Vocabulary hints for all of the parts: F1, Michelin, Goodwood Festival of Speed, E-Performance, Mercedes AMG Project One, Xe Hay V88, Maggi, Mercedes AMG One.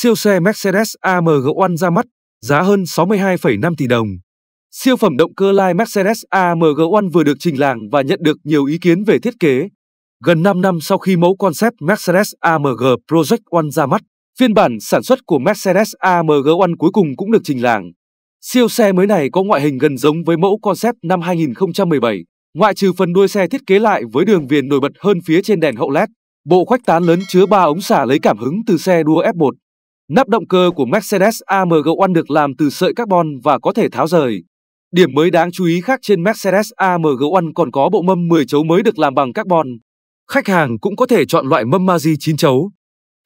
siêu xe Mercedes AMG One ra mắt, giá hơn 62,5 tỷ đồng. Siêu phẩm động cơ lai Mercedes AMG One vừa được trình làng và nhận được nhiều ý kiến về thiết kế. Gần 5 năm sau khi mẫu concept Mercedes AMG Project One ra mắt, phiên bản sản xuất của Mercedes AMG One cuối cùng cũng được trình làng. Siêu xe mới này có ngoại hình gần giống với mẫu concept năm 2017, ngoại trừ phần đuôi xe thiết kế lại với đường viền nổi bật hơn phía trên đèn hậu LED. Bộ khuếch tán lớn chứa 3 ống xả lấy cảm hứng từ xe đua F1. Nắp động cơ của Mercedes AMG One được làm từ sợi carbon và có thể tháo rời. Điểm mới đáng chú ý khác trên Mercedes AMG One còn có bộ mâm 10 chấu mới được làm bằng carbon. Khách hàng cũng có thể chọn loại mâm Maggi 9 chấu.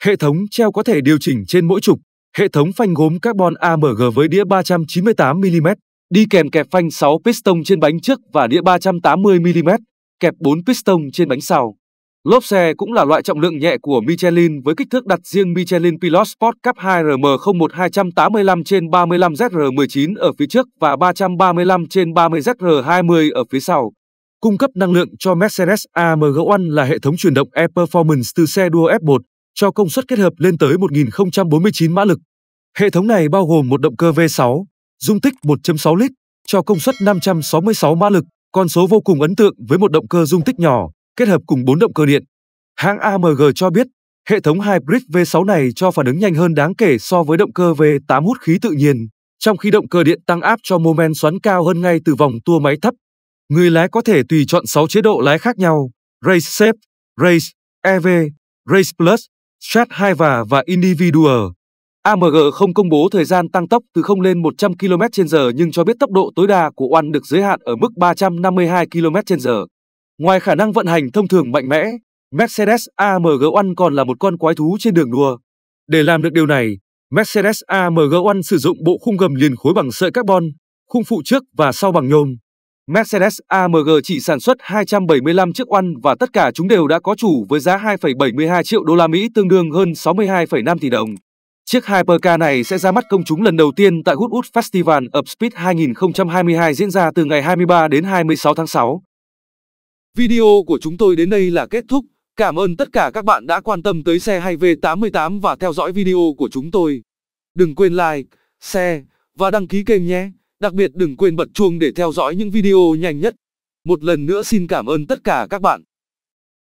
Hệ thống treo có thể điều chỉnh trên mỗi trục. Hệ thống phanh gốm carbon AMG với đĩa 398mm, đi kèm kẹp phanh 6 piston trên bánh trước và đĩa 380mm, kẹp 4 piston trên bánh sau. Lốp xe cũng là loại trọng lượng nhẹ của Michelin với kích thước đặt riêng Michelin Pilot Sport Cup 2RM-01285/35ZR19 ở phía trước và 335/30ZR20 ở phía sau. Cung cấp năng lượng cho Mercedes AMG One là hệ thống truyền động E-Performance từ xe đua F1 cho công suất kết hợp lên tới 1049 mã lực. Hệ thống này bao gồm một động cơ V6, dung tích 1.6 lít cho công suất 566 mã lực, con số vô cùng ấn tượng với một động cơ dung tích nhỏ, kết hợp cùng 4 động cơ điện. Hãng AMG cho biết, hệ thống Hybrid V6 này cho phản ứng nhanh hơn đáng kể so với động cơ V8 hút khí tự nhiên, trong khi động cơ điện tăng áp cho mô-men xoắn cao hơn ngay từ vòng tua máy thấp. Người lái có thể tùy chọn 6 chế độ lái khác nhau: Race Safe, Race, EV, Race Plus, Strat 2 và Individual. AMG không công bố thời gian tăng tốc từ 0 lên 100 km/h nhưng cho biết tốc độ tối đa của One được giới hạn ở mức 352 km/h. Ngoài khả năng vận hành thông thường mạnh mẽ, Mercedes AMG One còn là một con quái thú trên đường đua. Để làm được điều này, Mercedes AMG One sử dụng bộ khung gầm liền khối bằng sợi carbon, khung phụ trước và sau bằng nhôm. Mercedes AMG chỉ sản xuất 275 chiếc One và tất cả chúng đều đã có chủ với giá 2,72 triệu đô la Mỹ tương đương hơn 62,5 tỷ đồng. Chiếc Hypercar này sẽ ra mắt công chúng lần đầu tiên tại Goodwood Festival of Speed 2022 diễn ra từ ngày 23 đến 26 tháng 6. Video của chúng tôi đến đây là kết thúc. Cảm ơn tất cả các bạn đã quan tâm tới Xe Hay V88 và theo dõi video của chúng tôi. Đừng quên like, share và đăng ký kênh nhé. Đặc biệt đừng quên bật chuông để theo dõi những video nhanh nhất. Một lần nữa xin cảm ơn tất cả các bạn.